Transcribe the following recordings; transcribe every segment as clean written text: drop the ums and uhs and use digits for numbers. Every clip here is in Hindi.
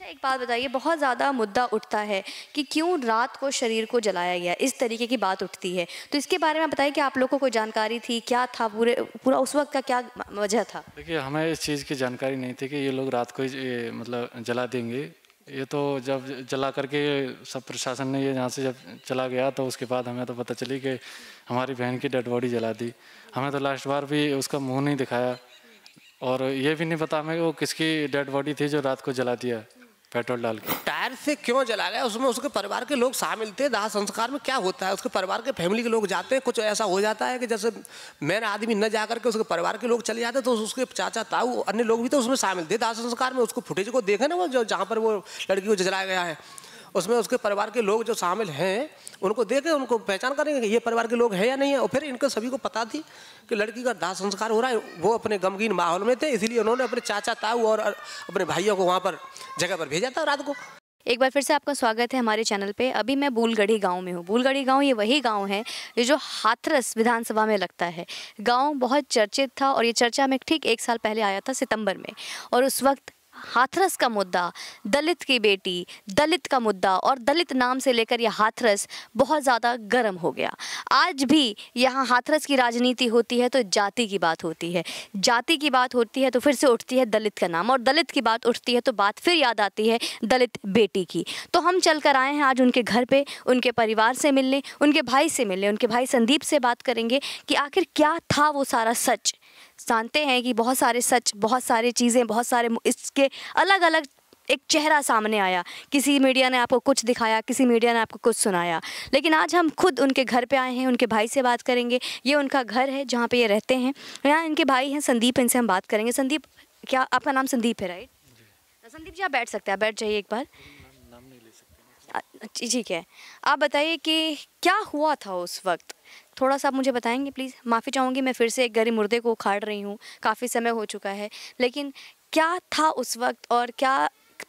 अच्छा एक बात बताइए, बहुत ज़्यादा मुद्दा उठता है कि क्यों रात को शरीर को जलाया गया, इस तरीके की बात उठती है, तो इसके बारे में बताइए कि आप लोगों को कोई जानकारी थी, क्या था पूरा उस वक्त का क्या वजह था? देखिए हमें इस चीज़ की जानकारी नहीं थी कि ये लोग रात को ही मतलब जला देंगे। ये तो जब जला करके सब प्रशासन ने ये यहाँ से जब चला गया तो उसके बाद हमें तो पता चली कि हमारी बहन की डेड बॉडी जला दी। हमें तो लास्ट बार भी उसका मुँह नहीं दिखाया और ये भी नहीं पता हमें वो किसकी डेड बॉडी थी जो रात को जला दिया पेट्रोल डाल के। टायर से क्यों जला रहा है, उसमें उसके परिवार के लोग शामिल थे। दाह संस्कार में क्या होता है, उसके परिवार के फैमिली के लोग जाते हैं, कुछ ऐसा हो जाता है कि जैसे मेन आदमी न जा करके उसके परिवार के लोग चले जाते तो उसके चाचा ताऊ अन्य लोग भी तो उसमें शामिल थे दाह संस्कार में। उसको फुटेज को देखे ना, वो जो जहाँ पर वो लड़की को जलाया गया है उसमें उसके परिवार के लोग जो शामिल हैं उनको देखें, उनको पहचान करेंगे कि ये परिवार के लोग हैं या नहीं है। और फिर इनको सभी को पता थी कि लड़की का दाह संस्कार हो रहा है, वो अपने गमगीन माहौल में थे, इसलिए उन्होंने अपने चाचा ताऊ और अपने भाइयों को वहाँ पर जगह पर भेजा था रात को। एक बार फिर से आपका स्वागत है हमारे चैनल पे। अभी मैं बूलगढ़ी गांव में हूँ। बूलगढ़ी गांव ये वही गांव है जो हाथरस विधानसभा में लगता है। गाँव बहुत चर्चित था और ये चर्चा में ठीक एक साल पहले आया था सितम्बर में, और उस वक्त हाथरस का मुद्दा, दलित की बेटी, दलित का मुद्दा और दलित नाम से लेकर यह हाथरस बहुत ज़्यादा गर्म हो गया। आज भी यहाँ हाथरस की राजनीति होती है तो जाति की बात होती है, जाति की बात होती है तो फिर से उठती है दलित का नाम, और दलित की बात उठती है तो बात फिर याद आती है दलित बेटी की। तो हम चल कर आए हैं आज उनके घर पर, उनके परिवार से मिलने, उनके भाई से मिलने, उनके भाई संदीप से बात करेंगे कि आखिर क्या था वो सारा सच। जानते हैं कि बहुत सारे सच, बहुत सारे चीज़ें, बहुत सारे इसके अलग अलग एक चेहरा सामने आया। किसी मीडिया ने आपको कुछ दिखाया, किसी मीडिया ने आपको कुछ सुनाया, लेकिन आज हम खुद उनके घर पे आए हैं, उनके भाई से बात करेंगे। ये उनका घर है जहाँ पे ये रहते हैं, यहाँ इनके भाई हैं संदीप, इनसे हम बात करेंगे। संदीप, क्या आपका नाम संदीप है, राइट? संदीप जी आप बैठ सकते हैं, आप बैठ जाइए एक बार। नाम नहीं ले सकते, ठीक है। आप बताइए कि क्या हुआ था उस वक्त, थोड़ा सा आप मुझे बताएंगे प्लीज़? माफ़ी चाहूँगी, मैं फिर से एक गरीब मुर्दे को उखाड़ रही हूँ, काफ़ी समय हो चुका है, लेकिन क्या था उस वक्त और क्या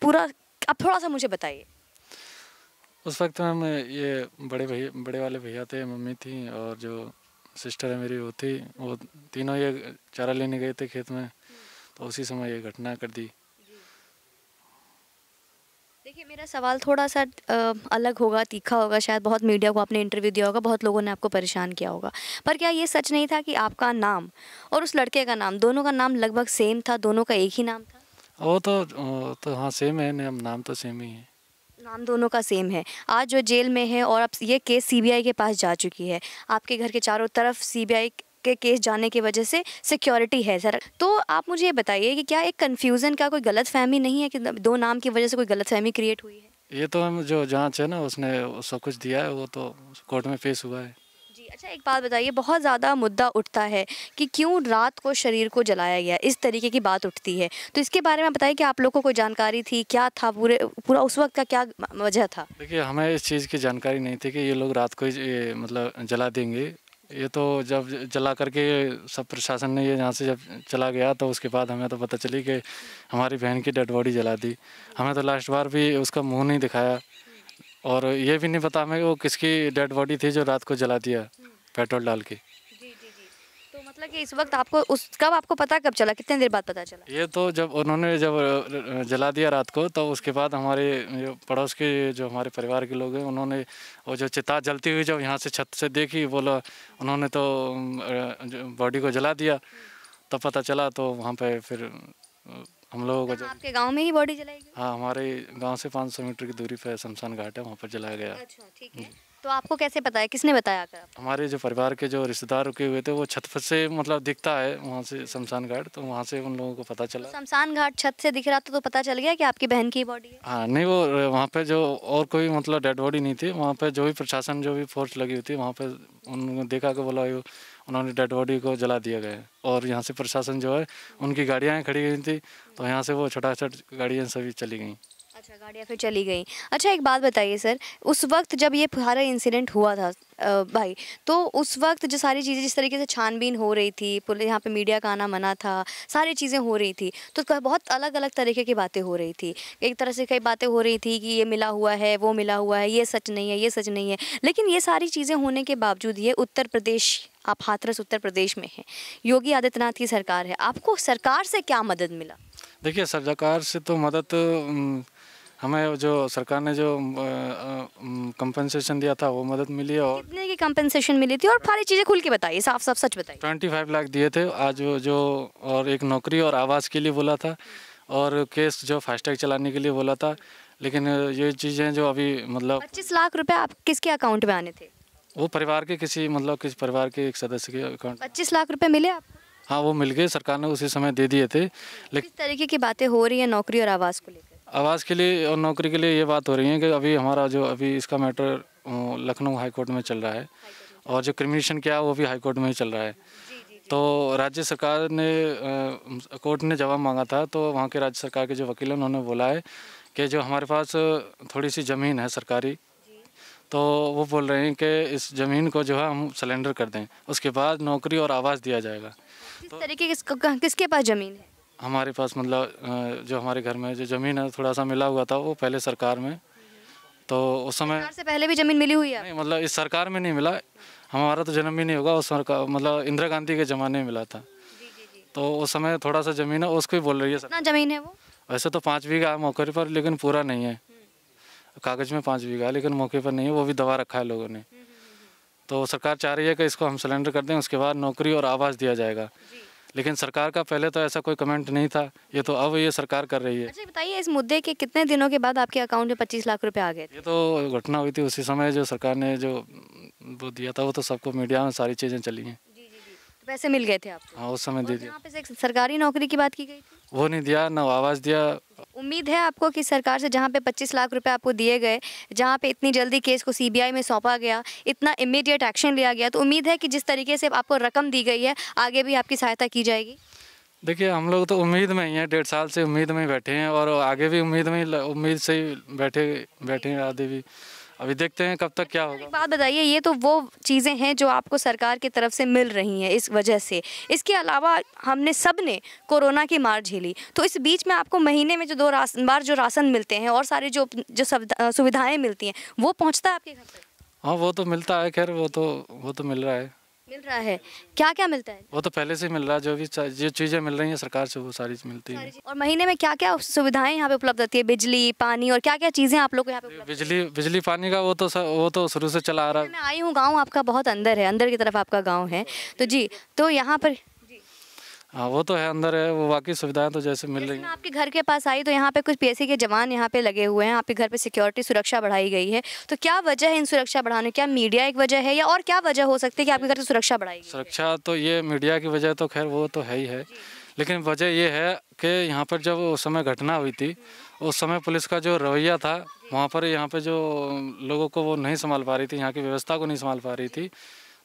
पूरा आप थोड़ा सा मुझे बताइए। उस वक्त मैम ये बड़े वाले भैया थे, मम्मी थी और जो सिस्टर है मेरी वो थी, वो तीनों ये चारा लेने गए थे खेत में, तो उसी समय ये घटना कर दी। देखिए मेरा सवाल थोड़ा सा अलग होगा, तीखा होगा, शायद बहुत मीडिया को आपने इंटरव्यू दिया होगा, बहुत लोगों ने आपको परेशान किया होगा, पर क्या ये सच नहीं था कि आपका नाम और उस लड़के का नाम, दोनों का नाम लगभग सेम था, दोनों का एक ही नाम था? वो तो हाँ सेम है, नाम तो सेम ही है, नाम दोनों का सेम है। आज जो जेल में है और अब ये केस CBI के पास जा चुकी है, आपके घर के चारों तरफ CBI के केस जाने की वजह से सिक्योरिटी है सर, तो आप मुझे ये बताइए कि क्या एक कन्फ्यूज़न का कोई गलतफहमी नहीं है कि दो नाम की वजह से कोई गलतफहमी क्रिएट हुई है? ये तो हम जो जांच है ना उसने सब कुछ दिया है, वो तो कोर्ट में पेश हुआ है जी। अच्छा एक बात बताइए, बहुत ज़्यादा मुद्दा उठता है कि क्यों रात को शरीर को जलाया गया, इस तरीके की बात उठती है, तो इसके बारे में बताइए कि आप लोगों को कोई जानकारी थी, क्या था पूरा उस वक्त का क्या वजह था? देखिए हमें इस चीज़ की जानकारी नहीं थी कि ये लोग रात को ही मतलब जला देंगे। ये तो जब जला करके सब प्रशासन ने ये यहाँ से जब चला गया तो उसके बाद हमें तो पता चली कि हमारी बहन की डेड बॉडी जला दी। हमें तो लास्ट बार भी उसका मुंह नहीं दिखाया और ये भी नहीं पता हमें वो किसकी डेड बॉडी थी जो रात को जला दिया पेट्रोल डाल के। जी। तो मतलब कि इस वक्त आपको कब आपको पता कब चला, कितने देर बाद पता चला? ये तो जब उन्होंने जब जला दिया रात को तो उसके बाद हमारे पड़ोस के जो हमारे परिवार के लोग हैं उन्होंने वो जो चिता जलती हुई जब यहाँ से छत से देखी, बोला उन्होंने तो बॉडी को जला दिया, तब पता चला। तो वहाँ पे फिर हम लोगों को आपके गांव में ही बॉडी जलाई गई? हाँ, हमारे गांव से 500 मीटर की दूरी पर शमशान घाट है, वहाँ पर जलाया गया। अच्छा ठीक है, तो आपको कैसे पता है, किसने बताया था? हमारे जो परिवार के जो रिश्तेदार रुके हुए थे वो छत पर से मतलब दिखता है वहाँ से शमशान घाट, तो वहाँ से उन लोगों को पता चला। तो शमशान घाट छत से दिख रहा था तो पता चल गया कि आपकी बहन की बॉडी है? हाँ नहीं, वो वहाँ पे जो और कोई मतलब डेड बॉडी नहीं थी, वहाँ पे जो भी प्रशासन जो भी फोर्स लगी हुई थी वहाँ पे उन्होंने देखा के बोला उन्होंने डेड बॉडी को जला दिया गया। और यहाँ से प्रशासन जो है उनकी गाड़ियाँ खड़ी हुई थी तो यहाँ से वो छोटा-छोट गाड़ियाँ सभी चली गई। अच्छा गाड़ियाँ फिर चली गई। अच्छा एक बात बताइए सर, उस वक्त जब ये सारा इंसिडेंट हुआ था भाई, तो उस वक्त जो सारी चीज़ें जिस तरीके से छानबीन हो रही थी, पुलिस यहाँ पे मीडिया का आना मना था, सारी चीज़ें हो रही थी, तो बहुत अलग अलग तरीके की बातें हो रही थी। एक तरह से कई बातें हो रही थी कि ये मिला हुआ है, वो मिला हुआ है, ये सच नहीं है, ये सच नहीं है, लेकिन ये सारी चीज़ें होने के बावजूद ये उत्तर प्रदेश, आप हाथरस उत्तर प्रदेश में हैं, योगी आदित्यनाथ की सरकार है, आपको सरकार से क्या मदद मिला? देखिए सरकार से तो मदद हमें जो सरकार ने जो कंपनसेशन दिया था वो मदद मिली है। और कितने की कंपनसेशन मिली थी और सारी चीज़ें खुल के बताइए, साफ साफ सच बताइए। 25 लाख दिए थे आज जो, और एक नौकरी और आवास के लिए बोला था और केस जो फास्टैग चलाने के लिए बोला था, लेकिन ये चीज़ें जो अभी मतलब 25 लाख रुपये आप किसके अकाउंट में आने थे? वो परिवार के किसी मतलब किसी परिवार के एक सदस्य के अकाउंट 25 लाख रुपये मिले आप? हाँ वो मिल गए, सरकार ने उसी समय दे दिए थे। लेकिन किस तरीके की बातें हो रही हैं नौकरी और आवास को लेकर? आवास के लिए और नौकरी के लिए ये बात हो रही है कि अभी हमारा जो अभी इसका मैटर लखनऊ हाई कोर्ट में चल रहा है और जो क्रिमिनेशन क्या वो भी हाई कोर्ट में ही चल रहा है। तो राज्य सरकार ने कोर्ट ने जवाब मांगा था, तो वहाँ के राज्य सरकार के जो वकील हैं उन्होंने बोला है कि जो हमारे पास थोड़ी सी ज़मीन है सरकारी, तो वो बोल रहे हैं कि इस ज़मीन को जो है हम सरेंडर कर दें, उसके बाद नौकरी और आवास दिया जाएगा। किस तरीके किसके पास ज़मीन है? हमारे पास मतलब जो हमारे घर में जो ज़मीन है थोड़ा सा मिला हुआ था वो पहले सरकार में, तो उस समय सरकार से पहले भी ज़मीन मिली हुई है। नहीं मतलब इस सरकार में नहीं मिला, हमारा तो जन्म भी नहीं होगा उस सरकार, मतलब इंदिरा गांधी के ज़माने में मिला था। तो उस समय थोड़ा सा ज़मीन है उसको ही बोल रही है। कितना ज़मीन है वो? वैसे तो 5 बीघा है मौके पर, लेकिन पूरा नहीं है, कागज़ में 5 बीघा लेकिन मौके पर नहीं है, वो भी दबा रखा है लोगों ने। तो सरकार चाह रही है कि इसको हम सरेंडर कर दें, उसके बाद नौकरी और आवास दिया जाएगा। लेकिन सरकार का पहले तो ऐसा कोई कमेंट नहीं था, ये तो अब ये सरकार कर रही है। अच्छा बताइए इस मुद्दे के कितने दिनों के बाद आपके अकाउंट में 25 लाख रुपए आ गए? ये तो घटना हुई थी उसी समय, जो सरकार ने जो वो दिया था वो तो सबको मीडिया में सारी चीज़ें चली हैं। तो पैसे मिल गए थे आपको? हाँ उस समय दे दिया। सरकारी नौकरी की बात की गई वो नहीं दिया, ना आवास दिया। उम्मीद है आपको कि सरकार से जहाँ पे 25 लाख रुपए आपको दिए गए, जहाँ पे इतनी जल्दी केस को सीबीआई में सौंपा गया, इतना इमीडिएट एक्शन लिया गया, तो उम्मीद है कि जिस तरीके से आपको रकम दी गई है आगे भी आपकी सहायता की जाएगी? देखिए हम लोग तो उम्मीद में ही हैं, 1.5 साल से उम्मीद में ही बैठे हैं और आगे भी उम्मीद से ही बैठे हैं आगे भी। अभी देखते हैं कब तक क्या होगा। एक बात बताइए, ये तो वो चीज़ें हैं जो आपको सरकार की तरफ से मिल रही हैं इस वजह से, इसके अलावा हमने सब ने कोरोना की मार झेली, तो इस बीच में आपको महीने में जो 2 बार जो राशन मिलते हैं और सारी जो सुविधाएं मिलती हैं वो पहुंचता है आपके घर पर? हाँ वो तो मिलता है, खैर वो तो मिल रहा है। क्या क्या मिलता है? वो तो पहले से मिल रहा है, जो चीज़ें मिल रही हैं सरकार से वो सारी मिलती है। और महीने में क्या क्या सुविधाएं यहाँ पे उपलब्ध होती है? बिजली, पानी और क्या क्या चीज़ें आप लोग को यहाँ पे? बिजली पानी का वो तो शुरू से चला आ रहा है। मैं आई हूँ, गाँव आपका बहुत अंदर है, अंदर की तरफ आपका गाँव है, तो जी तो यहाँ पर हाँ वो तो है, अंदर है, वो बाकी सुविधाएं तो जैसे मिल रही हैं। आपके घर के पास आई तो यहाँ पे कुछ पीएसी के जवान यहाँ पे लगे हुए हैं, आपके घर पे सिक्योरिटी सुरक्षा बढ़ाई गई है, तो क्या वजह है इन सुरक्षा बढ़ाने? क्या मीडिया एक वजह है या और क्या वजह हो सकती है कि आपके घर पे सुरक्षा बढ़ाई गई? सुरक्षा तो ये मीडिया की वजह तो खैर वो तो है ही है, लेकिन वजह ये है कि यहाँ पर जब उस समय घटना हुई थी उस समय पुलिस का जो रवैया था वहाँ पर, यहाँ पर जो लोगों को वो नहीं संभाल पा रही थी, यहाँ की व्यवस्था को नहीं संभाल पा रही थी,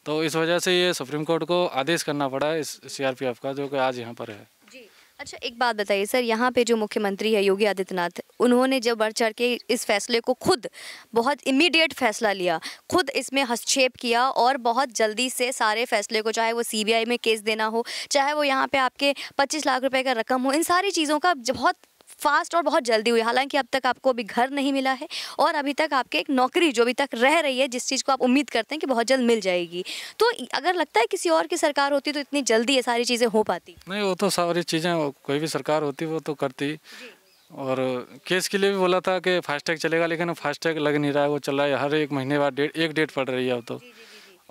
तो इस वजह से ये सुप्रीम कोर्ट को आदेश करना पड़ा है इस CRPF का, जो कि आज यहाँ पर है। जी अच्छा एक बात बताइए सर, यहाँ पे जो मुख्यमंत्री है योगी आदित्यनाथ, उन्होंने जब बढ़ चढ़ के इस फैसले को खुद बहुत इमीडिएट फैसला लिया, खुद इसमें हस्तक्षेप किया और बहुत जल्दी से सारे फैसले को, चाहे वो CBI में केस देना हो, चाहे वो यहाँ पर आपके 25 लाख रुपये का रकम हो, इन सारी चीज़ों का बहुत फास्ट और बहुत जल्दी हुई। हालांकि अब तक आपको अभी घर नहीं मिला है और अभी तक आपके एक नौकरी जो अभी तक रह रही है, जिस चीज़ को आप उम्मीद करते हैं कि बहुत जल्द मिल जाएगी, तो अगर लगता है किसी और की सरकार होती तो इतनी जल्दी ये सारी चीज़ें हो पाती? नहीं वो तो सारी चीज़ें कोई भी सरकार होती वो तो करती। और केस के लिए भी बोला था कि फास्टैग चलेगा, लेकिन फास्टैग लग नहीं रहा है, वो चल रहा है हर एक महीने बाद एक डेट पड़ रही है अब तो।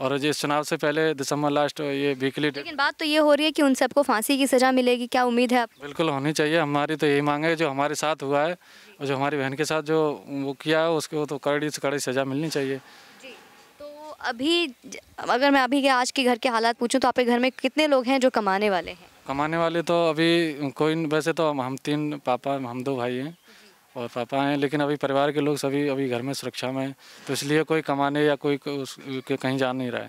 और जिस चुनाव से पहले दिसंबर लास्ट ये वीकली। लेकिन बात तो ये हो रही है कि उन सबको फांसी की सज़ा मिलेगी, क्या उम्मीद है आप? बिल्कुल होनी चाहिए, हमारी तो यही मांग है, जो हमारे साथ हुआ है और जो हमारी बहन के साथ जो वो किया है उसको तो कड़ी से कड़ी सज़ा मिलनी चाहिए। तो अभी अगर मैं अभी के आज के घर के हालात पूछूँ तो आपके घर में कितने लोग हैं जो कमाने वाले हैं? कमाने वाले तो अभी कोई, वैसे तो हम 3 पापा, हम 2 भाई हैं और पापा हैं, लेकिन अभी परिवार के लोग सभी अभी घर में सुरक्षा में हैं, तो इसलिए कोई कमाने या कोई कहीं जा नहीं रहा है।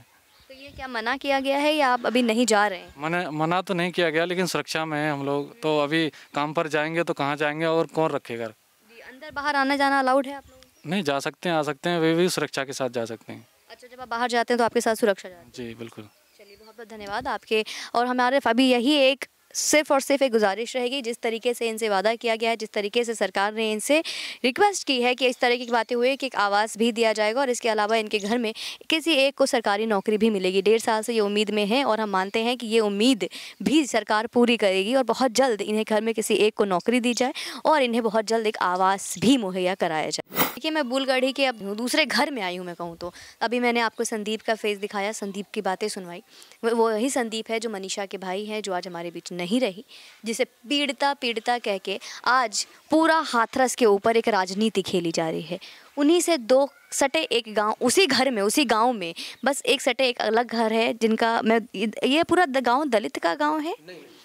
तो ये क्या मना किया गया है या आप अभी नहीं जा रहे हैं? मना तो नहीं किया गया, लेकिन सुरक्षा में हैं हम लोग, तो अभी काम पर जाएंगे तो कहाँ जाएंगे और कौन रखेगा? अंदर बाहर आना जाना अलाउड है आप लोग? नहीं, जा सकते हैं, आ सकते हैं, वे भी सुरक्षा के साथ जा सकते हैं। अच्छा जब आप बाहर जाते हैं तो आपके साथ सुरक्षा? जी बिल्कुल। चलिए बहुत बहुत धन्यवाद आपके। और हमारे अभी यही एक सिर्फ और सिर्फ एक गुजारिश रहेगी, जिस तरीके से इनसे वादा किया गया है, जिस तरीके से सरकार ने इनसे रिक्वेस्ट की है कि इस तरह की बातें हुए कि एक आवास भी दिया जाएगा और इसके अलावा इनके घर में किसी एक को सरकारी नौकरी भी मिलेगी। 1.5 साल से ये उम्मीद में है और हम मानते हैं कि ये उम्मीद भी सरकार पूरी करेगी और बहुत जल्द इन्हें घर में किसी एक को नौकरी दी जाए और इन्हें बहुत जल्द एक आवास भी मुहैया कराया जाए। देखिए, मैं बूलगढ़ी के अब दूसरे घर में आई हूँ, मैं कहूँ तो। अभी मैंने आपको संदीप का फेस दिखाया, संदीप की बातें सुनवाई। वो वही संदीप है जो मनीषा के भाई हैं, जो आज हमारे बीच नहीं रही, जिसे पीड़िता कह के आज पूरा हाथरस के ऊपर एक राजनीति खेली जा रही है। उन्हीं से दो सटे एक गांव, उसी घर में, उसी गांव में, बस एक सटे एक अलग घर है जिनका मैं ये पूरा गांव दलित का गांव है।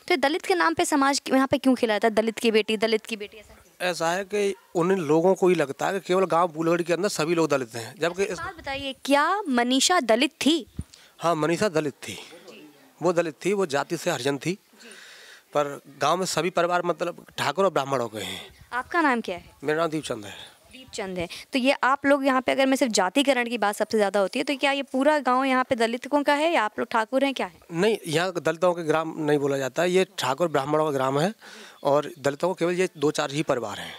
तो दलित के नाम पे समाज यहाँ पे क्यों खिलाता है दलित की बेटी? ऐसा है कि उन लोगों को ही लगता है कि केवल गांव बूलगढ़ के अंदर सभी लोग दलित हैं, जबकि बात बताइए, क्या मनीषा दलित थी? हाँ, मनीषा दलित थी, वो दलित थी, वो जाति से हरिजन थी, पर गाँव में सभी परिवार मतलब ठाकुर और ब्राह्मण हो गए हैं। आपका नाम क्या है? मेरा नाम दीपचंद है। चंद है। तो ये आप लोग यहाँ पे, अगर मैं सिर्फ जातिकरण की बात सबसे ज्यादा होती है, तो क्या ये पूरा गांव यहाँ पे दलितों का है या आप लोग ठाकुर हैं, क्या है? नहीं, यहाँ दलितों के ग्राम नहीं बोला जाता, ये ठाकुर ब्राह्मणों का ग्राम है और दलितों को केवल ये 2-4 ही परिवार हैं।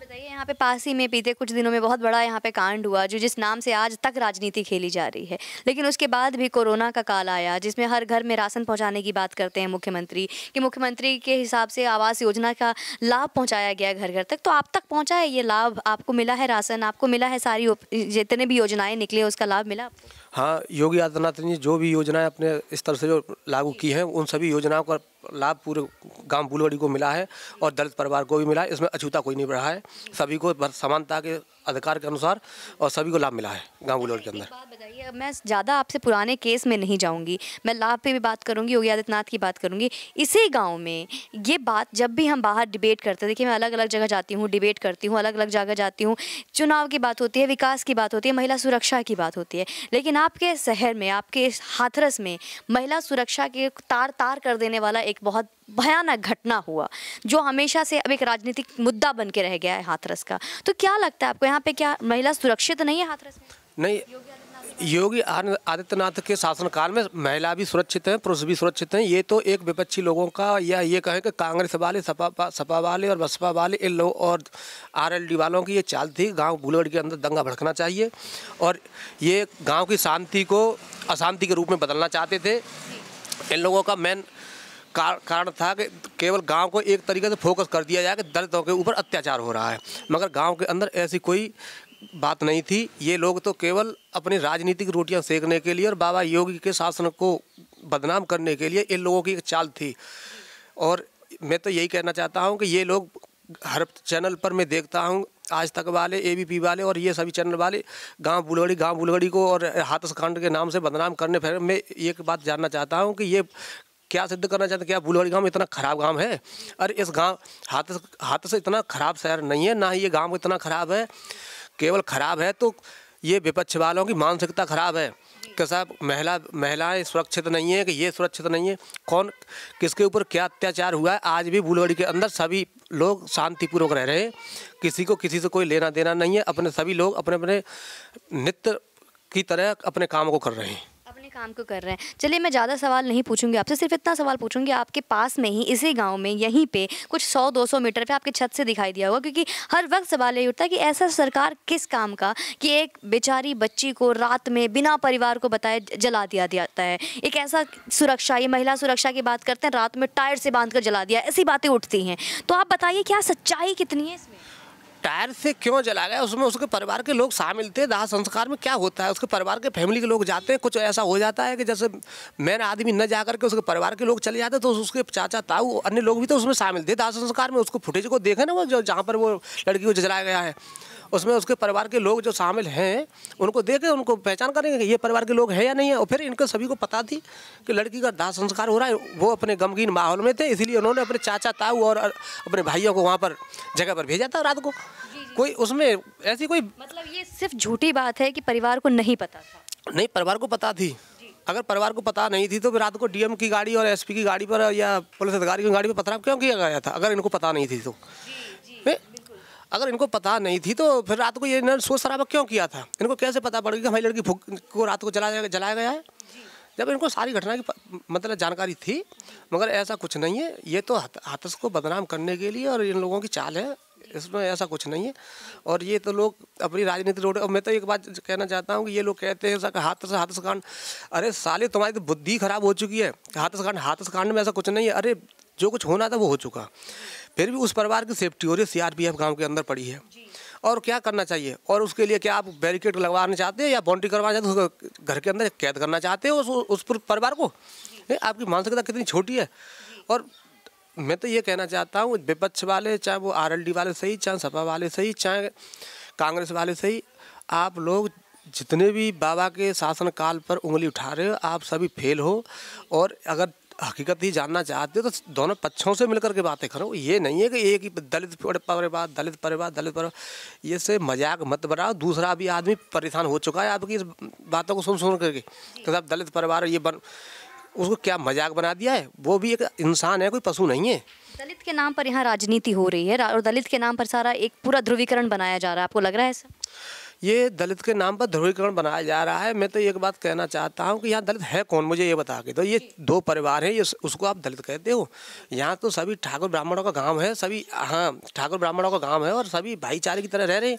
बताइए, यहाँ पे पास ही में बीते कुछ दिनों में बहुत बड़ा यहाँ पे कांड हुआ, जो जिस नाम से आज तक राजनीति खेली जा रही है, लेकिन उसके बाद भी कोरोना का काल आया जिसमें हर घर में राशन पहुँचाने की बात करते हैं मुख्यमंत्री, कि मुख्यमंत्री के हिसाब से आवास योजना का लाभ पहुँचाया गया घर घर तक। तो आप तक पहुँचा है ये लाभ? आपको मिला है राशन? आपको मिला है सारी जितने भी योजनाएँ निकली उसका लाभ मिला आपको? हाँ, योगी आदित्यनाथ ने जो भी योजनाएँ अपने स्तर से जो लागू की हैं, उन सभी योजनाओं का लाभ पूरे गांव बूलगढ़ी को मिला है और दलित परिवार को भी मिला है। इसमें अछूता कोई नहीं रहा है, सभी को समानता के अधिकार के अनुसार और सभी को लाभ मिला है गांव बूलगढ़ी के अंदर। बात बताइए, मैं ज़्यादा आपसे पुराने केस में नहीं जाऊंगी, मैं लाभ पे भी बात करूंगी, योगी आदित्यनाथ की बात करूंगी। इसी गाँव में ये बात, जब भी हम बाहर डिबेट करते, देखिए मैं अलग अलग जगह जाती हूँ, डिबेट करती हूँ, अलग अलग जगह जाती हूँ, चुनाव की बात होती है, विकास की बात होती है, महिला सुरक्षा की बात होती है, लेकिन आपके शहर में, आपके हाथरस में महिला सुरक्षा के तार तार कर देने वाला एक बहुत भयानक घटना हुआ, जो हमेशा से अब एक राजनीतिक मुद्दा बन के रह गया है हाथरस का। तो क्या लगता है आपको, यहाँ पे क्या महिला सुरक्षित नहीं है हाथरस में? नहीं, योगी आदित्यनाथ के शासनकाल में महिला भी सुरक्षित हैं, पुरुष भी सुरक्षित हैं। ये तो एक विपक्षी लोगों का, या ये कहें कि कांग्रेस वाले, सपा वाले और बसपा वाले, इन लोग और आरएलडी वालों की ये चाल थी, गांव बूलगढ़ के अंदर दंगा भड़कना चाहिए और ये गांव की शांति को अशांति के रूप में बदलना चाहते थे। इन लोगों का मेन कारण था कि केवल गांव को एक तरीके से फोकस कर दिया जाए कि दलितों के ऊपर अत्याचार हो रहा है, मगर गांव के अंदर ऐसी कोई बात नहीं थी। ये लोग तो केवल अपनी राजनीतिक रोटियां सेकने के लिए और बाबा योगी के शासन को बदनाम करने के लिए इन लोगों की एक चाल थी। और मैं तो यही कहना चाहता हूं कि ये लोग, हर चैनल पर मैं देखता हूं, आज तक वाले, एबीपी वाले और ये सभी चैनल वाले गाँव बूलगढ़ी को और हाथरस कांड के नाम से बदनाम करने। फिर मैं एक बात जानना चाहता हूँ कि ये क्या सिद्ध करना चाहते हैं, क्या बूलगढ़ी गाँव इतना खराब गाँव है? और इस गाँव हाथरस इतना खराब शहर नहीं है, ना ही ये गाँव इतना खराब है। केवल खराब है तो ये विपक्ष वालों की मानसिकता खराब है कि साहब महिलाएं सुरक्षित नहीं है, कि ये सुरक्षित नहीं है, कौन किसके ऊपर क्या अत्याचार हुआ है। आज भी बूलगढ़ी के अंदर सभी लोग शांतिपूर्वक रह रहे हैं, किसी को किसी से कोई लेना देना नहीं है, अपने सभी लोग अपने अपने नित्य की तरह अपने काम को कर रहे हैं, काम को कर रहे हैं। चलिए, मैं ज़्यादा सवाल नहीं पूछूंगी आपसे, सिर्फ इतना सवाल पूछूंगी, आपके पास में ही, इसी गांव में, यहीं पे कुछ 100-200 मीटर पे आपके छत से दिखाई दिया होगा, क्योंकि हर वक्त सवाल यही उठता है कि ऐसा सरकार किस काम का कि एक बेचारी बच्ची को रात में बिना परिवार को बताए जला दिया जाता है। एक ऐसा सुरक्षा, ये महिला सुरक्षा की बात करते हैं, रात में टायर से बांध कर जला दिया, ऐसी बातें उठती हैं। तो आप बताइए, क्या सच्चाई कितनी है इसमें? टायर से क्यों जला गया, उसमें उसके परिवार के लोग शामिल थे। दाह संस्कार में क्या होता है, उसके परिवार के फैमिली के लोग जाते हैं, कुछ ऐसा हो जाता है कि जैसे मेन आदमी न जाकर के उसके परिवार के लोग चले जाते, तो उसके चाचा ताऊ अन्य लोग भी तो उसमें शामिल थे दाह संस्कार में। उसको फुटेज को देखे ना, वो जो जहाँ पर वो लड़की को जलाया गया है, उसमें उसके परिवार के लोग जो शामिल हैं उनको देखें, उनको पहचान करेंगे कि ये परिवार के लोग हैं या नहीं है। और फिर इनको सभी को पता थी कि लड़की का दाह संस्कार हो रहा है, वो अपने गमगीन माहौल में थे, इसलिए उन्होंने अपने चाचा ताऊ और अपने भाइयों को वहाँ पर जगह पर भेजा था रात को। कोई उसमें ऐसी कोई मतलब, ये सिर्फ झूठी बात है कि परिवार को नहीं पता था? नहीं, परिवार को पता थी। अगर परिवार को पता नहीं थी तो रात को डीएम की गाड़ी और एसपी की गाड़ी पर या पुलिस अधिकारी की गाड़ी पर पथराव क्यों किया गया था? अगर इनको पता नहीं थी तो, अगर इनको पता नहीं थी तो फिर रात को ये इन्होंने शोर शराबा क्यों किया था? इनको कैसे पता पड़ गया कि हमारी लड़की को रात को जलाया गया है? जब इनको सारी घटना की मतलब जानकारी थी, मगर ऐसा कुछ नहीं है। ये तो हाथरस को बदनाम करने के लिए और इन लोगों की चाल है, इसमें ऐसा कुछ नहीं है। और ये तो लोग अपनी राजनीति रोड। और मैं तो एक बात कहना चाहता हूँ कि ये लोग कहते हैं हाथरस कांड, अरे साले तुम्हारी तो बुद्धि ख़राब हो चुकी है। हाथरस कांड में ऐसा कुछ नहीं है। अरे जो कुछ होना था वो हो चुका, फिर भी उस परिवार की सेफ्टी हो रही है, CRPF गाँव के अंदर पड़ी है। और क्या करना चाहिए? और उसके लिए क्या आप बैरिकेड लगवाना चाहते हैं या बाउंड्री करवाना चाहते हो? घर के अंदर कैद करना चाहते हो उस परिवार को? आपकी मानसिकता कितनी छोटी है। और मैं तो ये कहना चाहता हूँ, विपक्ष वाले, चाहे वो RLD वाले सही, चाहे सपा वाले सही, चाहे कांग्रेस वाले सही, आप लोग जितने भी बाबा के शासनकाल पर उंगली उठा रहे हो, आप सभी फेल हो। और अगर हकीकत ही जानना चाहते हो तो दोनों पक्षों से मिलकर के बातें करो। ये नहीं है कि एक ही दलित परिवार, ये से मजाक मत बनाओ। दूसरा भी आदमी परेशान हो चुका है आपकी इस बातों को सुन करके, तो आप दलित परिवार ये उसको क्या मजाक बना दिया है? वो भी एक इंसान है, कोई पशु नहीं है। दलित के नाम पर यहाँ राजनीति हो रही है और दलित के नाम पर सारा एक पूरा ध्रुवीकरण बनाया जा रहा है। आपको लग रहा है ऐसा? ये दलित के नाम पर ध्रुवीकरण बनाया जा रहा है। मैं तो एक बात कहना चाहता हूँ कि यहाँ दलित है कौन, मुझे ये बता के तो। ये दो परिवार हैं, ये उसको आप दलित कहते हो? यहाँ तो सभी ठाकुर ब्राह्मणों का गांव है, सभी ठाकुर ब्राह्मणों का गांव है और सभी भाईचारे की तरह रह रहे हैं।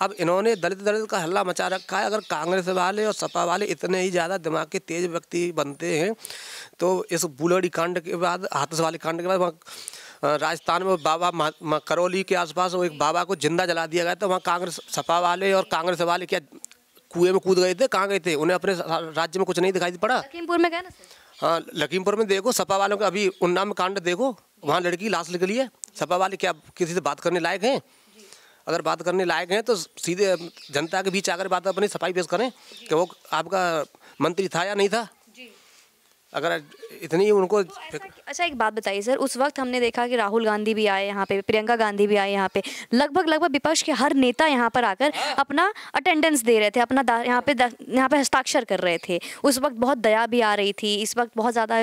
अब इन्होंने दलित का हल्ला मचा रखा है। अगर कांग्रेस वाले और सपा वाले इतने ही ज़्यादा दिमाग के तेज व्यक्ति बनते हैं तो इस बूलगढ़ी कांड के बाद, हाथरस वाले कांड के बाद, राजस्थान में बाबा करौली के आसपास वो एक बाबा को जिंदा जला दिया गया था। वहाँ कांग्रेस सपा वाले और कांग्रेस वाले क्या कुएं में कूद गए थे? कहाँ गए थे? उन्हें अपने राज्य में कुछ नहीं दिखाई पड़ा। लखीमपुर में गए ना? हाँ, लखीमपुर में देखो सपा वालों का अभी उन्नाव में कांड देखो, वहाँ लड़की लाश निकली है। सपा वाले क्या किसी से बात करने लायक हैं? अगर बात करने लायक हैं तो सीधे जनता के बीच आकर बात अपनी सफाई पेश करें कि वो आपका मंत्री था या नहीं था। अगर इतनी उनको तो अच्छा एक बात बताइए सर, उस वक्त हमने देखा कि राहुल गांधी भी आए यहाँ पे, प्रियंका गांधी भी आए यहाँ पे, लगभग विपक्ष के हर नेता यहाँ पर आकर अपना अटेंडेंस दे रहे थे, अपना यहाँ पे हस्ताक्षर कर रहे थे। उस वक्त बहुत दया भी आ रही थी, इस वक्त बहुत ज़्यादा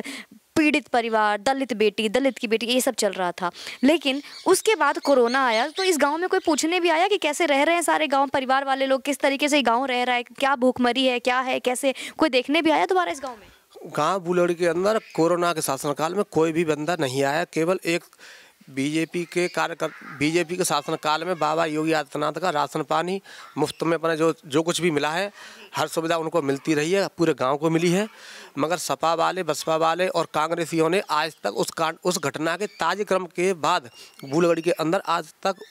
पीड़ित परिवार, दलित बेटी, दलित की बेटी, ये सब चल रहा था। लेकिन उसके बाद कोरोना आया तो इस गांव में कोई पूछने भी आया कि कैसे रह रहे हैं सारे गांव परिवार वाले लोग, किस तरीके से गांव रह रहा है, क्या भूखमरी है, क्या है, कैसे? कोई देखने भी आया दोबारा इस गांव में? गांव बूलगढ़ी के अंदर कोरोना के शासनकाल में कोई भी बंदा नहीं आया। केवल एक बीजेपी के शासनकाल में बाबा योगी आदित्यनाथ का राशन पानी मुफ्त में अपना जो कुछ भी मिला है, हर सुविधा उनको मिलती रही है, पूरे गांव को मिली है। मगर सपा वाले, बसपा वाले और कांग्रेसियों ने आज तक उस घटना के ताजक्रम के बाद बूलगढ़ी के अंदर आज तक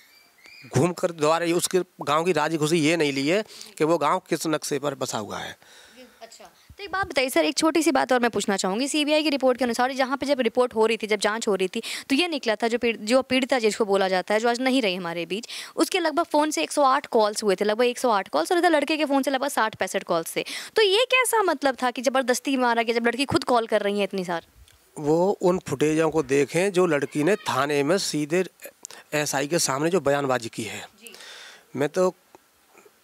घूम कर द्वारा उसके गाँव की राजी खुशी ये नहीं ली है कि वो गाँव किस नक्शे पर बसा हुआ है। अच्छा, तो एक बात बताइए सर, एक छोटी सी बात और मैं पूछना चाहूँगी। CBI की रिपोर्ट के अनुसार जहाँ पे जब रिपोर्ट हो रही थी, जब जांच हो रही थी, तो ये निकला था जो पीड़िता जिसको बोला जाता है, जो आज नहीं रही हमारे बीच, उसके लगभग फ़ोन से 108 कॉल्स हुए थे, लगभग 108 कॉल्स, और इधर लड़के के फ़ोन से लगभग 60-65 कॉल्स थे। तो ये कैसा मतलब था कि ज़बरदस्ती मारा गया जब लड़की खुद कॉल कर रही है इतनी सारी? वो उन फुटेजों को देखें जो लड़की ने थाने में सीधे SI के सामने जो बयानबाजी की है। मैं तो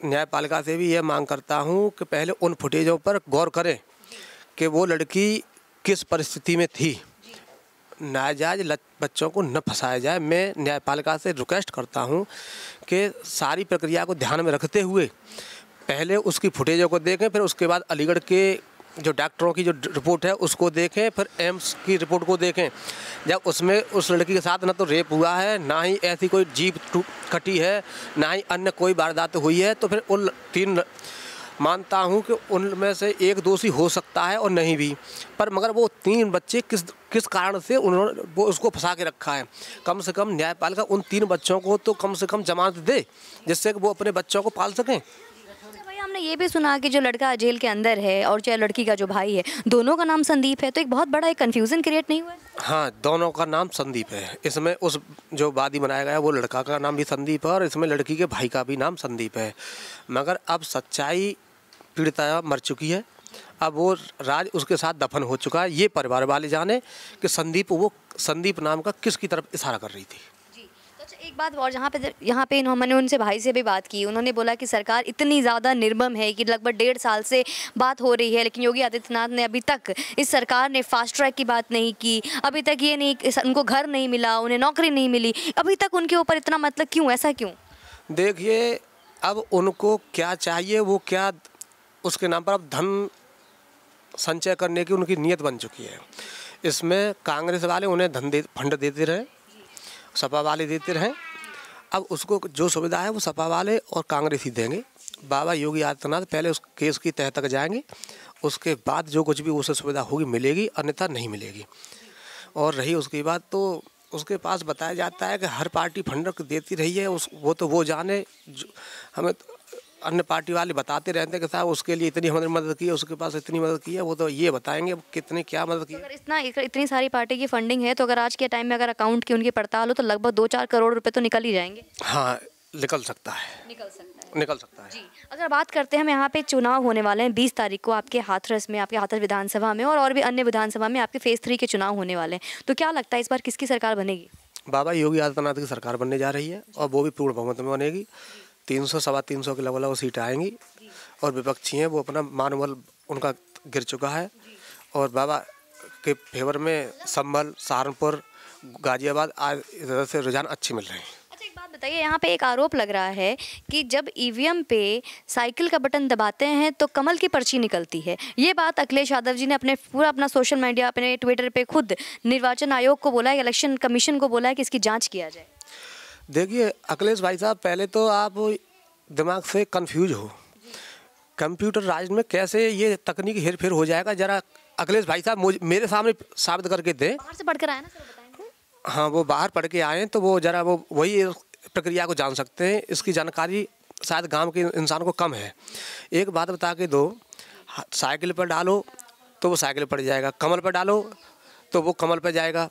न्यायपालिका से भी यह मांग करता हूं कि पहले उन फुटेजों पर गौर करें कि वो लड़की किस परिस्थिति में थी। नाजायज बच्चों को न फंसाया जाए। मैं न्यायपालिका से रिक्वेस्ट करता हूं कि सारी प्रक्रिया को ध्यान में रखते हुए पहले उसकी फुटेजों को देखें, फिर उसके बाद अलीगढ़ के जो डॉक्टरों की जो रिपोर्ट है उसको देखें, फिर AIIMS की रिपोर्ट को देखें। जब उसमें उस लड़की के साथ ना तो रेप हुआ है, ना ही ऐसी कोई जीभ कटी है, ना ही अन्य कोई वारदात हुई है, तो फिर उन तीन मानता हूं कि उनमें से एक दोषी हो सकता है और नहीं भी पर। मगर वो तीन बच्चे किस कारण से उन्होंने वो उसको फंसा के रखा है? कम से कम न्यायपालिका उन तीन बच्चों को तो कम से कम जमानत दे, जिससे कि वो अपने बच्चों को पाल सकें। हमने ये भी सुना कि जो लड़का जेल के अंदर है और चाहे लड़की का जो भाई है, दोनों का नाम संदीप है, तो एक बहुत बड़ा एक कंफ्यूजन क्रिएट नहीं हुआ? हाँ, दोनों का नाम संदीप है। इसमें उस जो वादी बनाया गया है वो लड़का का नाम भी संदीप है और इसमें लड़की के भाई का भी नाम संदीप है। मगर अब सच्चाई, पीड़िता मर चुकी है, अब वो राज उसके साथ दफन हो चुका है। ये परिवार वाले जाने कि संदीप नाम का किसकी तरफ इशारा कर रही थी। एक बात और, यहाँ पे मैंने उनसे भाई से भी बात की, उन्होंने बोला कि सरकार इतनी ज़्यादा निर्मम है कि लगभग 1.5 साल से बात हो रही है, लेकिन योगी आदित्यनाथ ने अभी तक, इस सरकार ने फास्ट ट्रैक की बात नहीं की, अभी तक ये नहीं, उनको घर नहीं मिला, उन्हें नौकरी नहीं मिली, अभी तक उनके ऊपर इतना मतलब क्यों, ऐसा क्यों? देखिए, अब उनको क्या चाहिए, वो क्या उसके नाम पर अब धन संचय करने की उनकी नीयत बन चुकी है। इसमें कांग्रेस वाले उन्हें फंड देते रहे, सपा वाले देते रहे। अब उसको जो सुविधा है वो सपा वाले और कांग्रेस ही देंगे। बाबा योगी आदित्यनाथ पहले उस केस की तह तक जाएंगे, उसके बाद जो कुछ भी उसे सुविधा होगी मिलेगी, अन्यथा नहीं मिलेगी। और रही उसकी बात, तो उसके पास बताया जाता है कि हर पार्टी फंड देती रही है, वो तो वो जाने। हमें अन्य पार्टी वाले बताते रहते हैं कि साहब उसके लिए इतनी हमने मदद की है, उसके पास इतनी मदद की है, वो तो ये बताएंगे कितने क्या मदद की है। अगर इतनी सारी पार्टी की फंडिंग है तो अगर आज के टाइम में अगर अकाउंट की उनकी पड़ताल हो तो लगभग 2-4 करोड़ रुपए तो निकल ही जाएंगे। हाँ, निकल सकता है जी। अगर बात करते हैं, हम यहाँ पे चुनाव होने वाले हैं 20 तारीख को आपके हाथरस में, आपके हाथरस विधानसभा में और भी अन्य विधानसभा में आपके फेज 3 के चुनाव होने वाले हैं। तो क्या लगता है इस बार किसकी सरकार बनेगी? बाबा योगी आदित्यनाथ की सरकार बनने जा रही है और वो भी पूर्ण बहुमत में बनेगी। 300-325 के लगभग सीट आएंगी और विपक्षी हैं, वो अपना मनोबल उनका गिर चुका है और बाबा के फेवर में संभल, सहारनपुर, गाजियाबाद आज इधर से रुझान अच्छे मिल रहे हैं। अच्छा, एक बात बताइए, यहाँ पे एक आरोप लग रहा है कि जब ईवीएम पे साइकिल का बटन दबाते हैं तो कमल की पर्ची निकलती है। ये बात अखिलेश यादव जी ने अपना सोशल मीडिया, अपने ट्विटर पर खुद निर्वाचन आयोग को बोला है, इलेक्शन कमीशन को बोला है कि इसकी जाँच किया जाए। देखिए अखिलेश भाई साहब, पहले तो आप दिमाग से कंफ्यूज हो। कंप्यूटर राज में कैसे ये तकनीकी हेरफेर हो जाएगा, जरा अखिलेश भाई साहब मेरे सामने साबित करके दें। बाहर से पढ़ कर आए ना सर? हाँ, वो बाहर पढ़ के आए हैं तो वो जरा वो वही प्रक्रिया को जान सकते हैं। इसकी जानकारी शायद गांव के इंसान को कम है। एक बात बता के दो, साइकिल पर डालो तो वो साइकिल पर जाएगा, कमल पर डालो तो वो कमल पर जाएगा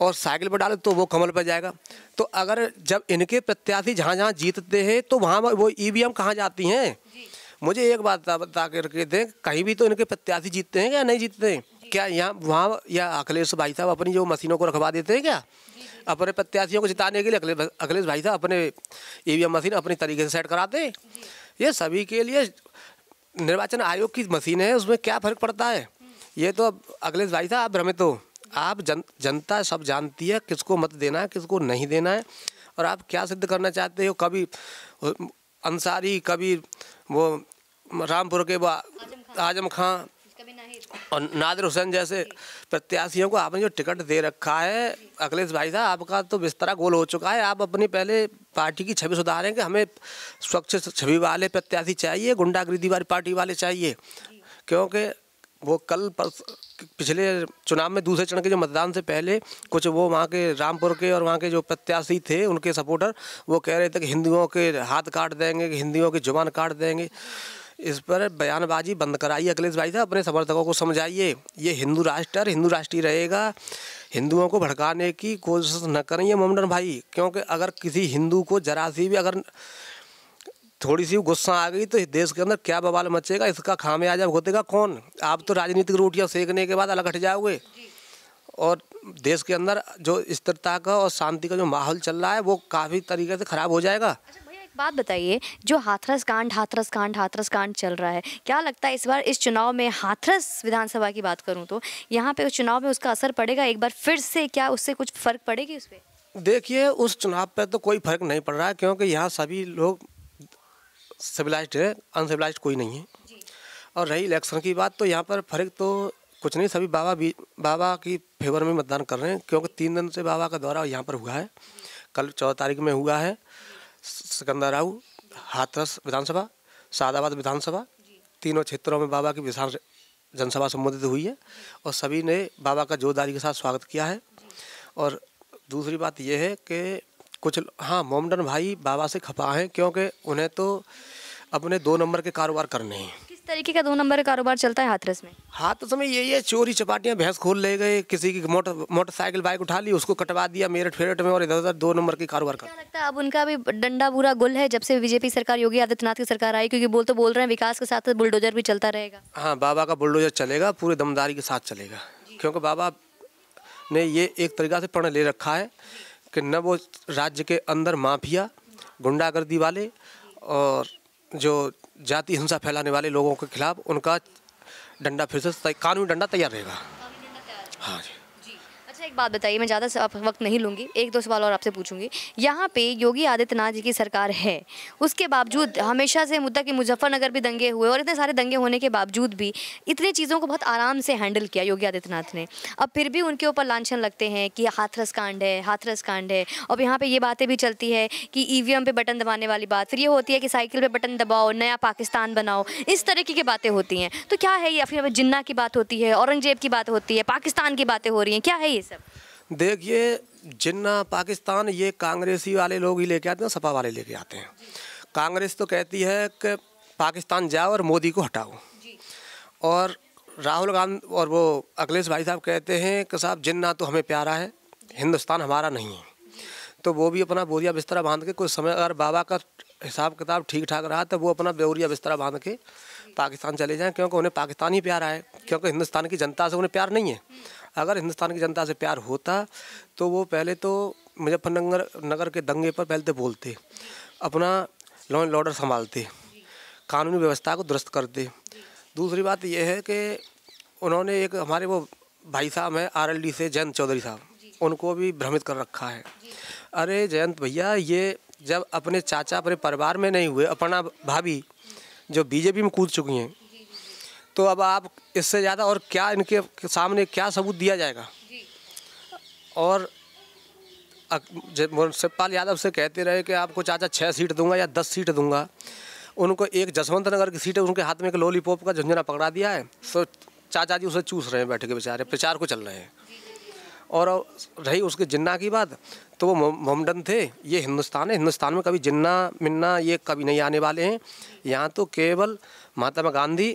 और साइकिल पर डालो तो वो कमल पर जाएगा। तो अगर जब इनके प्रत्याशी जहाँ जहाँ जीतते हैं तो वहाँ वो ईवीएम कहाँ जाती हैं? मुझे एक बात बता करके दें, कहीं भी तो इनके प्रत्याशी जीतते हैं या नहीं जीतते हैं क्या? यहाँ वहाँ या अखिलेश भाई साहब अपनी जो मशीनों को रखवा देते हैं क्या अपने प्रत्याशियों को जिताने के लिए? अखिलेश भाई साहब अपने ईवीएम मशीन अपने तरीके से सेट कराते हैं। ये सभी के लिए निर्वाचन आयोग की मशीन है, उसमें क्या फ़र्क पड़ता है? ये तो अब अखिलेश भाई साहब आप भ्रमित हो। आप जनता सब जानती है किसको मत देना है, किसको नहीं देना है और आप क्या सिद्ध करना चाहते हो। कभी अंसारी, कभी वो रामपुर के वो आजम खान और नादिर हुसैन जैसे प्रत्याशियों को आपने जो टिकट दे रखा है, अखिलेश भाई साहब आपका तो बिस्तर गोल हो चुका है। आप अपनी पहले पार्टी की छवि सुधारें कि हमें स्वच्छ छवि वाले प्रत्याशी चाहिए, गुंडागर्दी वाली पार्टी वाले चाहिए, क्योंकि वो कल पिछले चुनाव में दूसरे चरण के जो मतदान से पहले कुछ वो वहाँ के रामपुर के और वहाँ के जो प्रत्याशी थे उनके सपोर्टर वो कह रहे थे कि हिंदुओं के हाथ काट देंगे, हिंदुओं की जुबान काट देंगे। इस पर बयानबाजी बंद कराइए अखिलेश भाई साहब, अपने समर्थकों को समझाइए ये हिंदू राष्ट्र और हिंदू राष्ट्र ही रहेगा। हिंदुओं को भड़काने की कोशिश न करें मोमडन भाई, क्योंकि अगर किसी हिंदू को जरा सी भी अगर थोड़ी सी गुस्सा आ गई तो देश के अंदर क्या बवाल मचेगा, इसका खामियाजा भुगतेगा कौन? आप तो राजनीतिक रोटियां सेकने के बाद अलग हट जाओगे और देश के अंदर जो स्थिरता का और शांति का जो माहौल चल रहा है वो काफ़ी तरीके से ख़राब हो जाएगा। अच्छा भैया, एक बात बताइए, जो हाथरस कांड चल रहा है, क्या लगता है इस बार इस चुनाव में, हाथरस विधानसभा की बात करूँ तो यहाँ पे उस चुनाव में उसका असर पड़ेगा एक बार फिर से? क्या उससे कुछ फ़र्क पड़ेगी उस पर? देखिए उस चुनाव पर तो कोई फ़र्क नहीं पड़ रहा है, क्योंकि यहाँ सभी लोग सिविलाइज्ड है, अनसिविलाइज्ड कोई नहीं है। और रही इलेक्शन की बात, तो यहाँ पर फर्क तो कुछ नहीं, सभी बाबा की फेवर में मतदान कर रहे हैं, क्योंकि 3 दिन से बाबा का दौरा यहाँ पर हुआ है। कल 14 तारीख में हुआ है सिकंदराऊ, हाथरस विधानसभा, सादाबाद विधानसभा, तीनों क्षेत्रों में बाबा की विशाल जनसभा संबोधित हुई है और सभी ने बाबा का जोरदारी के साथ स्वागत किया है। और दूसरी बात यह है कि कुछ हाँ मोमडन भाई बाबा से खपा हैं, क्योंकि उन्हें तो अपने 2 नंबर के कारोबार करने हैं। किस तरीके का 2 नंबर का कारोबार चलता है हाथरस में? हाथरस में यही है, चोरी चपाटियां, भैंस खोल ले गए, किसी की मोटरसाइकिल बाइक उठा ली, उसको कटवा दिया मेरठ फेरठ में और इधर उधर 2 नंबर के कारोबार कर। क्या लगता है अब उनका भी डंडा बुरा गुल है जब से बीजेपी सरकार, योगी आदित्यनाथ की सरकार आई? क्योंकि बोल रहे हैं विकास के साथ बुलडोजर भी चलता रहेगा। हाँ, बाबा का बुलडोजर चलेगा, पूरी दमदारी के साथ चलेगा, क्योंकि बाबा ने ये एक तरीका से पढ़ ले रखा है कि न वो राज्य के अंदर माफिया, गुंडागर्दी वाले और जो जाति हिंसा फैलाने वाले लोगों के खिलाफ उनका डंडा फिर से कानूनी डंडा तैयार रहेगा। हाँ जी। अच्छा, एक बात बताइए, मैं ज़्यादा वक्त नहीं लूँगी, एक दो सवाल और आपसे पूछूंगी। यहाँ पे योगी आदित्यनाथ जी की सरकार है, उसके बावजूद हमेशा से मुद्दा कि मुजफ्फरनगर भी दंगे हुए और इतने सारे दंगे होने के बावजूद भी इतनी चीज़ों को बहुत आराम से हैंडल किया योगी आदित्यनाथ ने। अब फिर भी उनके ऊपर लांछन लगते हैं कि हाथरस कांड है, हाथरस कांड है। और यहाँ पर ये बातें भी चलती है कि EVM पर बटन दबाने वाली बात, फिर ये होती है कि साइकिल पर बटन दबाओ, नया पाकिस्तान बनाओ, इस तरीके की बातें होती हैं। तो क्या है ये? फिर जिन्ना की बात होती है, औरंगजेब की बात होती है, पाकिस्तान की बातें हो रही हैं, क्या है ये सब? देखिए, जिन्ना, पाकिस्तान, ये कांग्रेसी वाले लोग ही लेके आते हैं, सपा वाले लेके आते हैं। कांग्रेस तो कहती है कि पाकिस्तान जाओ और मोदी को हटाओ जी। और राहुल गांधी और वो अखिलेश भाई साहब कहते हैं कि साहब जिन्ना तो हमें प्यारा है, हिंदुस्तान हमारा नहीं है। तो वो भी अपना बोरिया बिस्तरा बांध के कुछ समय, अगर बाबा का हिसाब किताब ठीक ठाक रहा तो वो अपना बोरिया बिस्तरा बांध के पाकिस्तान चले जाएं, क्योंकि उन्हें पाकिस्तान ही प्यारा है, क्योंकि हिंदुस्तान की जनता से उन्हें प्यार नहीं है। अगर हिंदुस्तान की जनता से प्यार होता तो वो पहले तो मुजफ्फरनगर के दंगे पर पहले तो बोलते, अपना लॉ एंड ऑर्डर संभालते, कानूनी व्यवस्था को दुरुस्त करते। दूसरी बात ये है कि उन्होंने एक हमारे वो भाई साहब हैं RLD से, जयंत चौधरी साहब, उनको भी भ्रमित कर रखा है। अरे जयंत भैया, ये जब अपने चाचा अपने परिवार में नहीं हुए, अपना भाभी जो BJP में कूद चुकी हैं, तो अब आप इससे ज़्यादा और क्या इनके सामने क्या सबूत दिया जाएगा? और मुजफ्फरपाल यादव से कहते रहे कि आपको चाचा 6 सीट दूंगा या 10 सीट दूंगा। उनको एक जसवंत नगर की सीट है, उनके हाथ में एक लॉलीपॉप का झंझना पकड़ा दिया है, सो चाचा जी उसे चूस रहे हैं बैठ के, बेचारे प्रचार को चल रहे हैं। और रही उसके जिन्ना की बात, तो वो मोमडन थे, ये हिंदुस्तान है, हिंदुस्तान में कभी जिन्ना मिन्ना ये कभी नहीं आने वाले हैं। यहाँ तो केवल महात्मा गांधी,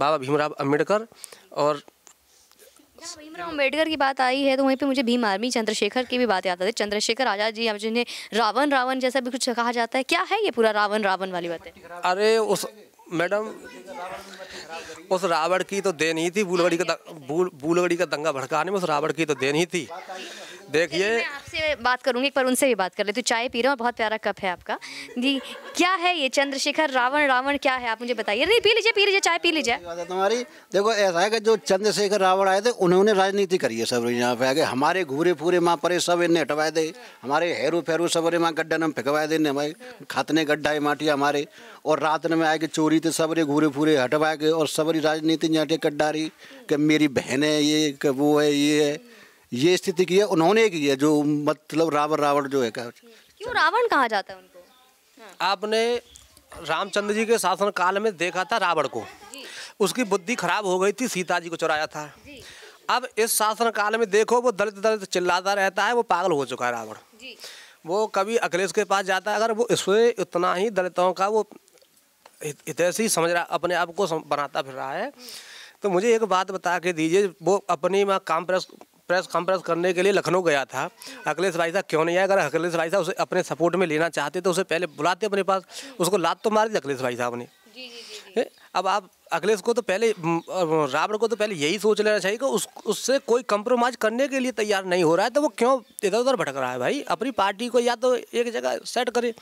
बाबा भीमराव अंबेडकर, और भीमराव अंबेडकर की बात आई है तो वहीं पे मुझे भीम आर्मी, चंद्रशेखर की भी बात याद आती है। चंद्रशेखर आज़ाद जी, अब जिन्हें रावण रावण जैसा भी कुछ कहा जाता है, क्या है ये पूरा रावण रावण वाली बातें? अरे उस मैडम, उस रावण की तो देन ही थी, बूलगढ़ी का दंगा भड़काने में उस रावण की तो देन ही थी। देखिए, मैं आपसे बात करूंगी, एक बार उनसे भी बात कर लेती हूँ। चाय पी रहे हो, बहुत प्यारा कप है आपका जी। क्या है ये चंद्रशेखर रावण रावण, क्या है आप मुझे बताइए? नहीं, पी लीजिए, चाय पी लीजिए तुम्हारी। देखो ऐसा है कि जो चंद्रशेखर रावण आए थे उन्होंने राजनीति करी है, सब यहाँ पे आगे हमारे घूरे फूरे माँ परे सब इन्हें हटवाए दे, हमारे हेरू फेरू सबरे माँ गड्ढा नम फेंकवाए दे, हमारे खातने गड्ढाए माटिया हमारे, और रात में आए कि चोरी थे सबरे घूरे फूरे हटवा के, और सबरी राजनीति यहाँ गड्ढा रही कि मेरी बहन है ये, कि वो है ये है, ये स्थिति की है उन्होंने की है। जो मतलब रावण रावण जो है, क्यों रावण कहा जाता है उनको? हाँ। आपने रामचंद्र जी के शासन काल में देखा था रावण को, उसकी बुद्धि खराब हो गई थी, सीता जी को चुराया था। अब इस शासन काल में देखो वो दलित दलित चिल्लाता रहता है, वो पागल हो चुका है रावण जी। वो कभी अखिलेश के पास जाता है, अगर वो इसमें इतना ही दलितों का वो हितैषी समझ रहा, अपने आप को बनाता फिर रहा है। तो मुझे एक बात बता के दीजिए, वो अपनी माँ प्रेस कॉन्फ्रेंस करने के लिए लखनऊ गया था, अखिलेश भाई साहब क्यों नहीं आया? अगर अखिलेश भाई साहब उसे अपने सपोर्ट में लेना चाहते तो उसे पहले बुलाते अपने पास, उसको लात तो मार दी अखिलेश भाई साहब ने। जी, जी, जी। अब आप अखिलेश को तो पहले, रावण को तो पहले यही सोच लेना चाहिए कि उससे कोई कंप्रोमाइज़ करने के लिए तैयार नहीं हो रहा है, तो वो क्यों इधर उधर भटक रहा है? भाई अपनी पार्टी को या तो एक जगह सेट करे,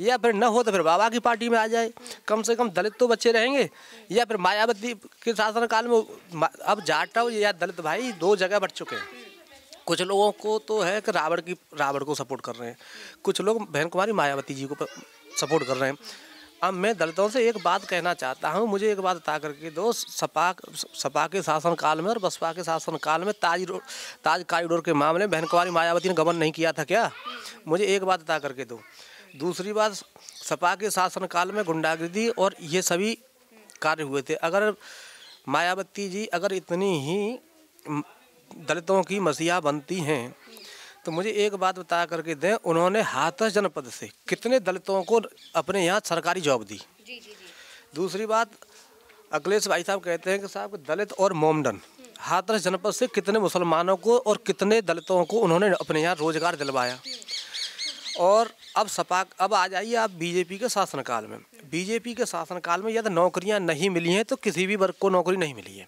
या फिर न हो तो फिर बाबा की पार्टी में आ जाए, कम से कम दलित तो बच्चे रहेंगे। या फिर मायावती के शासनकाल में अब जाटव या दलित भाई 2 जगह बट चुके हैं। कुछ लोगों को तो है कि रावण को सपोर्ट कर रहे हैं, कुछ लोग बहन कुमारी मायावती जी को सपोर्ट कर रहे हैं। अब मैं दलितों से एक बात कहना चाहता हूँ, मुझे एक बात बता करके दो, सपा के शासनकाल में और बसपा के शासनकाल में ताज कॉरिडोर के मामले में बहन कुमारी मायावती ने गबन नहीं किया था क्या? मुझे एक बात बता करके दो। दूसरी बात, सपा के शासनकाल में गुंडागर्दी और ये सभी कार्य हुए थे। अगर मायावती जी अगर इतनी ही दलितों की मसीहा बनती हैं तो मुझे एक बात बता करके दें, उन्होंने हाथरस जनपद से कितने दलितों को अपने यहाँ सरकारी जॉब दी। दूसरी बात, अखिलेश भाई साहब कहते हैं कि साहब दलित और मोमडन, हाथरस जनपद से कितने मुसलमानों को और कितने दलितों को उन्होंने अपने यहाँ रोजगार दिलवाया। और अब आ जाइए आप बीजेपी के शासनकाल में। बीजेपी के शासनकाल में यदि नौकरियां नहीं मिली हैं तो किसी भी वर्ग को नौकरी नहीं मिली है।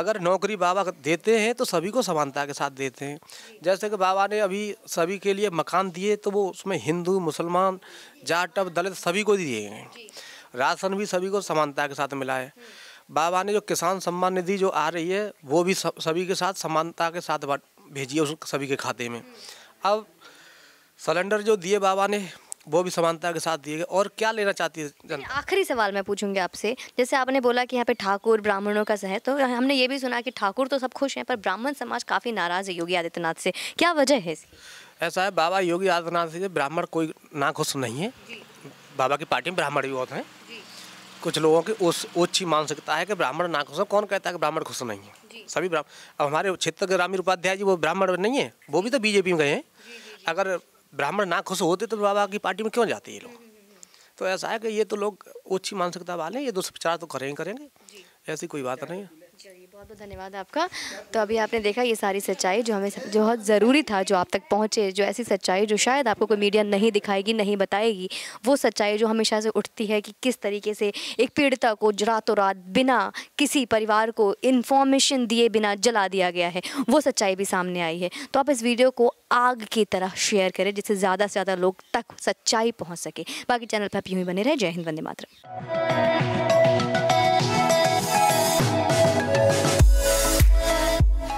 अगर नौकरी बाबा देते हैं तो सभी को समानता के साथ देते हैं। जैसे कि बाबा ने अभी सभी के लिए मकान दिए तो वो उसमें हिंदू, मुसलमान, जाटव, दलित सभी को दिए हैं। राशन भी सभी को समानता के साथ मिला है। बाबा ने जो किसान सम्मान निधि जो आ रही है वो भी सभी के साथ समानता के साथ भेजी है उस सभी के खाते में। अब सिलेंडर जो दिए बाबा ने वो भी समानता के साथ दिए गए। और क्या लेना चाहती है जनता? आखिरी सवाल मैं पूछूंगी आपसे, जैसे आपने बोला कि यहाँ पे ठाकुर ब्राह्मणों का है, तो हमने ये भी सुना कि ठाकुर तो सब खुश हैं पर ब्राह्मण समाज काफ़ी नाराज़ है योगी आदित्यनाथ से, क्या वजह है इसकी? ऐसा है बाबा योगी आदित्यनाथ से ब्राह्मण कोई ना खुश नहीं है, बाबा की पार्टी में ब्राह्मण भी बहुत हैं। कुछ लोगों की ओछी मानसिकता है कि ब्राह्मण ना खुश हो, कौन कहता है कि ब्राह्मण खुश नहीं है? सभी ब्राह्मण। अब हमारे क्षेत्र के रामीर उपाध्याय जी वो ब्राह्मण नहीं है, वो भी तो बीजेपी में गए हैं। अगर ब्राह्मण ना खुश होते तो बाबा की पार्टी में क्यों जाते हैं ये लोग? तो ऐसा है कि ये तो लोग ओछी मानसिकता वाले हैं, ये दुष्प्रचार तो करेंगे करेंगे, ऐसी कोई बात नहीं है। चलिए बहुत बहुत धन्यवाद आपका। तो अभी आपने देखा ये सारी सच्चाई जो हमें बहुत ज़रूरी था जो आप तक पहुँचे, जो ऐसी सच्चाई जो शायद आपको कोई मीडिया नहीं दिखाएगी, नहीं बताएगी, वो सच्चाई जो हमेशा से उठती है कि किस तरीके से एक पीड़िता को रातों रात बिना किसी परिवार को इन्फॉर्मेशन दिए बिना जला दिया गया है, वो सच्चाई भी सामने आई है। तो आप इस वीडियो को आग की तरह शेयर करें जिससे ज़्यादा से ज़्यादा लोग तक सच्चाई पहुँच सके। बाकी चैनल पर आप यूँ ही बने रहे। जय हिंद, वंदे मातरम।